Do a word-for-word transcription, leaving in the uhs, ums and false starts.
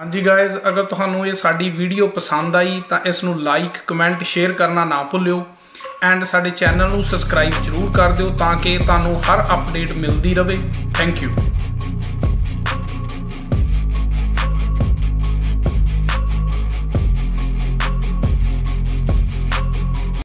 हाँ जी गाइज, अगर तुहानू ये साड़ी वीडियो पसंद आई तो इसनू लाइक कमेंट शेयर करना ना भुल्यो एंड साडे चैनल नू सबसक्राइब जरूर कर दिओ ताकि तुहानू हर अपडेट मिलती रहे। Thank you.